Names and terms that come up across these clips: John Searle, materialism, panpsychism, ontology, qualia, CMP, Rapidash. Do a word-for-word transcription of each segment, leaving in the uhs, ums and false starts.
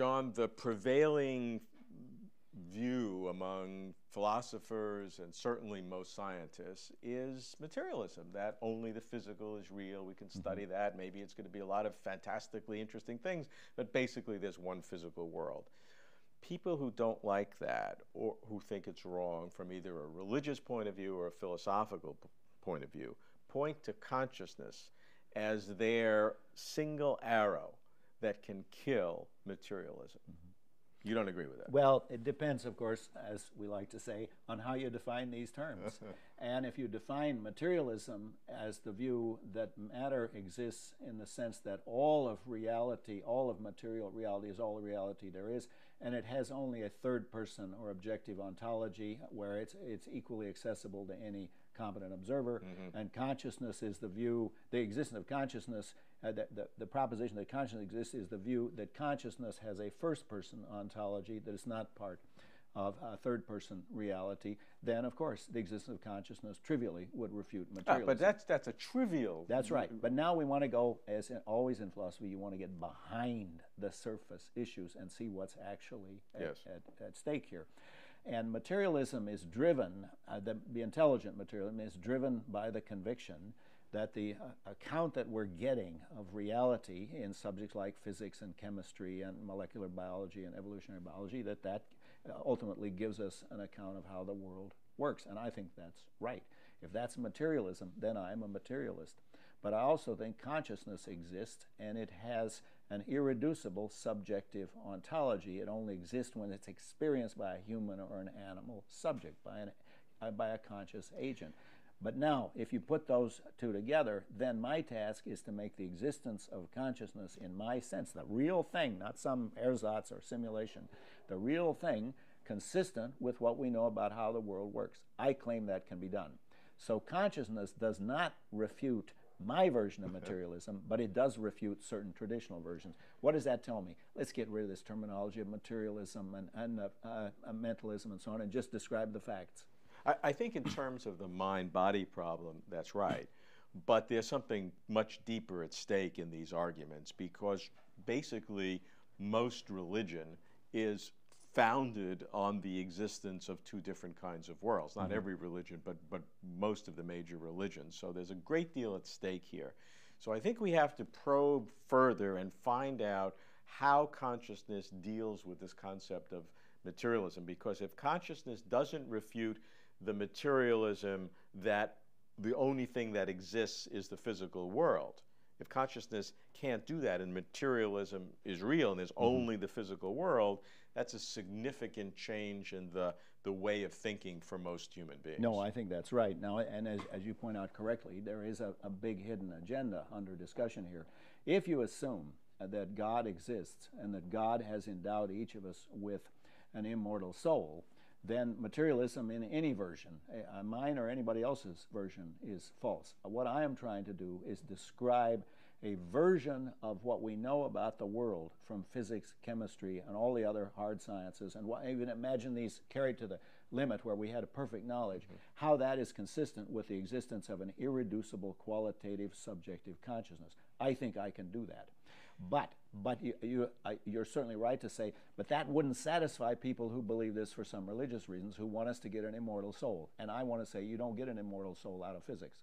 John, the prevailing view among philosophers and certainly most scientists is materialism, that only the physical is real. We can study mm-hmm. that. Maybe it's going to be a lot of fantastically interesting things, but basically there's one physical world. People who don't like that or who think it's wrong from either a religious point of view or a philosophical point of view point to consciousness as their single arrow that can kill materialism. Mm-hmm. You don't agree with that? Well, it depends, of course, as we like to say, on how you define these terms. And if you define materialism as the view that matter exists in the sense that all of reality, all of material reality is all the reality there is, and it has only a third person or objective ontology where it's, it's equally accessible to any competent observer, mm-hmm. and consciousness is the view, the existence of consciousniousness Uh, the, the, the proposition that consciousness exists is the view that consciousness has a first-person ontology that is not part of a third-person reality. Then, of course, the existence of consciousness trivially would refute materialism. Ah, but that's, that's a trivial... That's right. But now we want to go, as in, always in philosophy, you want to get behind the surface issues and see what's actually at, yes. at, at stake here. And materialism is driven, uh, the, the intelligent materialism is driven by the conviction that the uh, account that we're getting of reality in subjects like physics and chemistry and molecular biology and evolutionary biology, that that uh, ultimately gives us an account of how the world works. And I think that's right. If that's materialism, then I'm a materialist. But I also think consciousness exists, and it has an irreducible subjective ontology. It only exists when it's experienced by a human or an animal subject, by, an, uh, by a conscious agent. But now, if you put those two together, then my task is to make the existence of consciousness in my sense, the real thing, not some ersatz or simulation, the real thing consistent with what we know about how the world works. I claim that can be done. So consciousness does not refute my version of materialism, but it does refute certain traditional versions. What does that tell me? Let's get rid of this terminology of materialism and, and uh, uh, mentalism and so on and just describe the facts. I, I think in terms of the mind-body problem, that's right. But there's something much deeper at stake in these arguments, because basically most religion is founded on the existence of two different kinds of worlds. Not mm-hmm. every religion, but, but most of the major religions. So there's a great deal at stake here. So I think we have to probe further and find out how consciousness deals with this concept of materialism, because if consciousness doesn't refute the materialism that the only thing that exists is the physical world. If consciousness can't do that and materialism is real and there's mm-hmm. only the physical world, that's a significant change in the, the way of thinking for most human beings. No, I think that's right. Now, and as, as you point out correctly, there is a, a big hidden agenda under discussion here. If you assume that God exists and that God has endowed each of us with an immortal soul, then materialism in any version, uh, mine or anybody else's version, is false. What I am trying to do is describe a version of what we know about the world from physics, chemistry, and all the other hard sciences, and what, even imagine these carried to the limit where we had a perfect knowledge, mm-hmm. how that is consistent with the existence of an irreducible qualitative subjective consciousness. I think I can do that. But, but you, you, uh, you're certainly right to say, but that wouldn't satisfy people who believe this for some religious reasons, who want us to get an immortal soul. And I want to say, you don't get an immortal soul out of physics.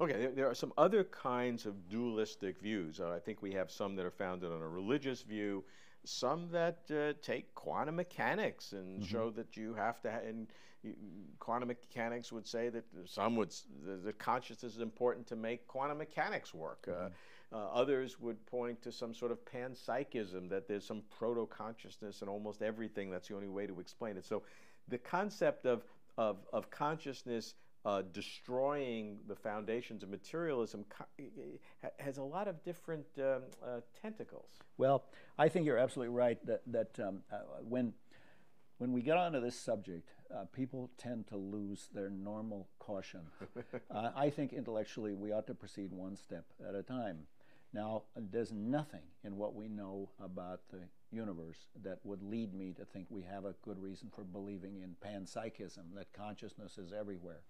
Okay, there, there are some other kinds of dualistic views. Uh, I think we have some that are founded on a religious view, some that uh, take quantum mechanics and mm-hmm. show that you have to, ha and you, quantum mechanics would say that some would, the, the consciousness is important to make quantum mechanics work. Mm-hmm. uh, Uh, others would point to some sort of panpsychism, that there's some proto-consciousness in almost everything. That's the only way to explain it. So the concept of, of, of consciousness uh, destroying the foundations of materialism co has a lot of different um, uh, tentacles. Well, I think you're absolutely right that, that um, uh, when, when we get onto this subject, Uh, people tend to lose their normal caution. uh, I think intellectually we ought to proceed one step at a time. Now, there's nothing in what we know about the universe that would lead me to think we have a good reason for believing in panpsychism, that consciousness is everywhere.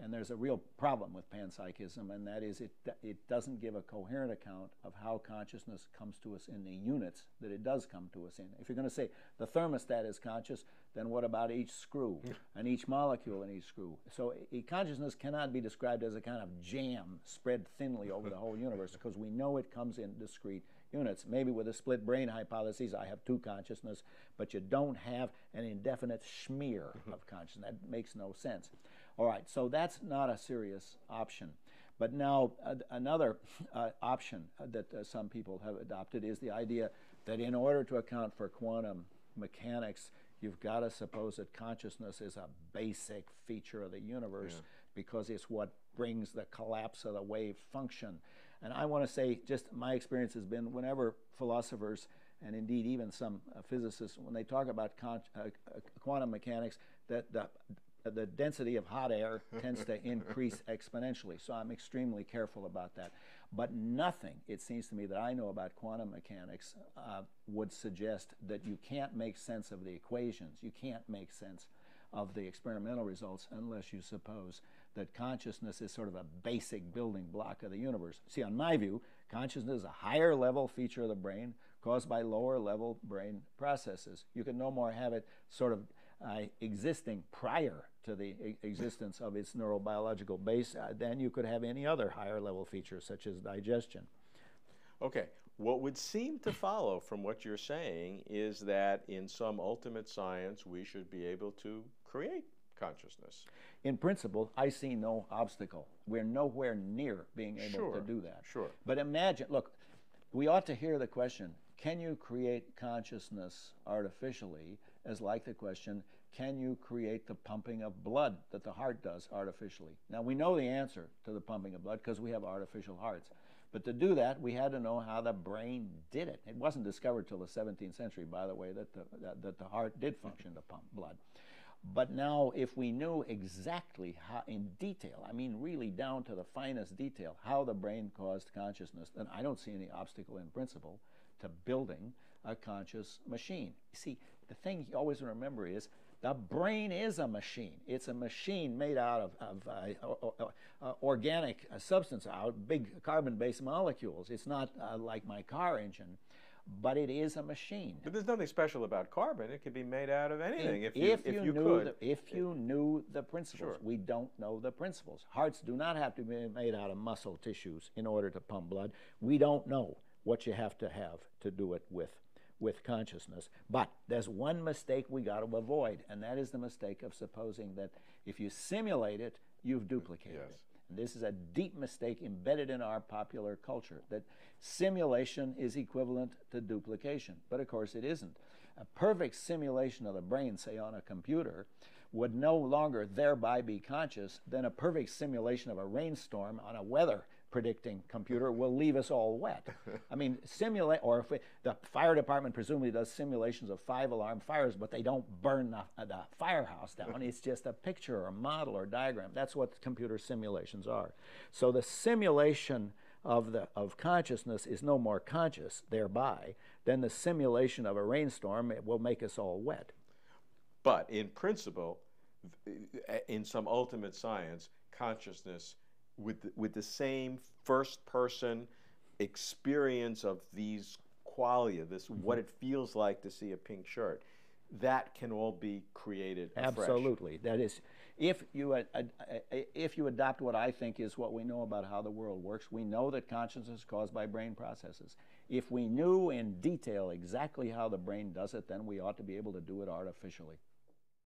And there's a real problem with panpsychism, and that is it, it doesn't give a coherent account of how consciousness comes to us in the units that it does come to us in. If you're going to say the thermostat is conscious, then what about each screw and each molecule in each screw? So e consciousness cannot be described as a kind of jam spread thinly over the whole universe, because we know it comes in discrete units. Maybe with a split brain hypothesis, I have two consciousness, but you don't have an indefinite smear of consciousness. That makes no sense. All right, so that's not a serious option. But now uh, another uh, option that uh, some people have adopted is the idea that in order to account for quantum mechanics, you've got to suppose that consciousness is a basic feature of the universe, yeah, because it's what brings the collapse of the wave function. And I want to say, just my experience has been, whenever philosophers, and indeed even some uh, physicists, when they talk about con uh, uh, quantum mechanics, that the the density of hot air tends to increase exponentially. So I'm extremely careful about that. But nothing, it seems to me, that I know about quantum mechanics uh, would suggest that you can't make sense of the equations. You can't make sense of the experimental results unless you suppose that consciousness is sort of a basic building block of the universe. See, on my view, consciousness is a higher level feature of the brain caused by lower level brain processes. You can no more have it sort of Uh, existing prior to the e existence of its neurobiological base uh, than you could have any other higher level feature such as digestion. Okay, what would seem to follow from what you're saying is that in some ultimate science we should be able to create consciousness. In principle, I see no obstacle. We're nowhere near being able sure, to do that. Sure. But imagine, look, we ought to hear the question, can you create consciousness artificially? As like the question, can you create the pumping of blood that the heart does artificially? Now, we know the answer to the pumping of blood because we have artificial hearts. But to do that, we had to know how the brain did it. It wasn't discovered till the seventeenth century, by the way, that the, that, that the heart did function to pump blood. But now, if we knew exactly how, in detail, I mean really down to the finest detail, how the brain caused consciousness, then I don't see any obstacle in principle to building a conscious machine. You see, the thing you always remember is the brain is a machine. It's a machine made out of, of uh, or, or, uh, organic uh, substance, out big carbon-based molecules. It's not uh, like my car engine, but it is a machine. But there's nothing special about carbon. It could be made out of anything if, if you, if you, if you knew could. The, if you knew the principles. Sure. We don't know the principles. Hearts do not have to be made out of muscle tissues in order to pump blood. We don't know what you have to have to do it with. with consciousness. But there's one mistake we got to avoid, and that is the mistake of supposing that if you simulate it, you've duplicated yes. it. And this is a deep mistake embedded in our popular culture, that simulation is equivalent to duplication. But of course it isn't. A perfect simulation of the brain, say on a computer, would no longer thereby be conscious than a perfect simulation of a rainstorm on a weather predicting computer will leave us all wet. I mean, simulate, or if we, the fire department presumably does simulations of five alarm fires, but they don't burn the, the firehouse down. It's just a picture or a model or diagram. That's what computer simulations are. So the simulation of, the, of consciousness is no more conscious thereby than the simulation of a rainstorm. It will make us all wet. But in principle, in some ultimate science, consciousness With the, with the same first-person experience of these qualia, this mm-hmm. what it feels like to see a pink shirt, that can all be created afresh. Absolutely. That is, if you uh, uh, if you adopt what I think is what we know about how the world works, we know that consciousness is caused by brain processes. If we knew in detail exactly how the brain does it, then we ought to be able to do it artificially.